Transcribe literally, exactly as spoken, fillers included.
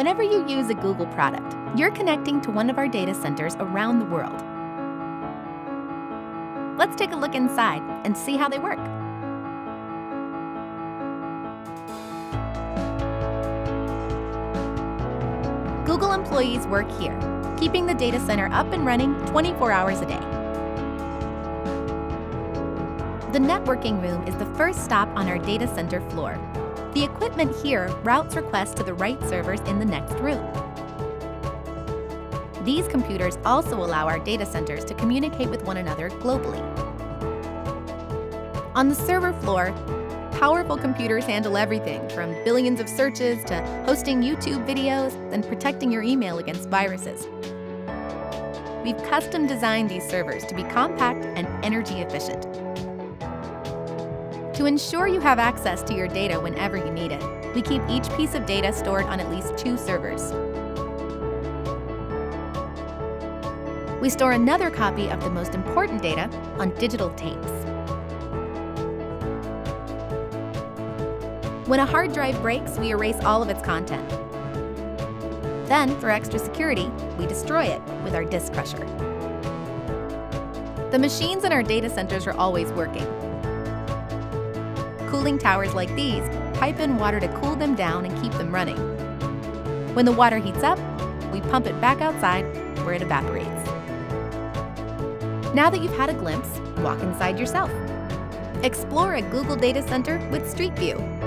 Whenever you use a Google product, you're connecting to one of our data centers around the world. Let's take a look inside and see how they work. Google employees work here, keeping the data center up and running twenty-four hours a day. The networking room is the first stop on our data center floor. The equipment here routes requests to the right servers in the next room. These computers also allow our data centers to communicate with one another globally. On the server floor, powerful computers handle everything from billions of searches to hosting YouTube videos and protecting your email against viruses. We've custom designed these servers to be compact and energy efficient. To ensure you have access to your data whenever you need it, we keep each piece of data stored on at least two servers. We store another copy of the most important data on digital tapes. When a hard drive breaks, we erase all of its content. Then, for extra security, we destroy it with our disk crusher. The machines in our data centers are always working. Cooling towers like these pipe in water to cool them down and keep them running. When the water heats up, we pump it back outside where it evaporates. Now that you've had a glimpse, walk inside yourself. Explore a Google data center with Street View.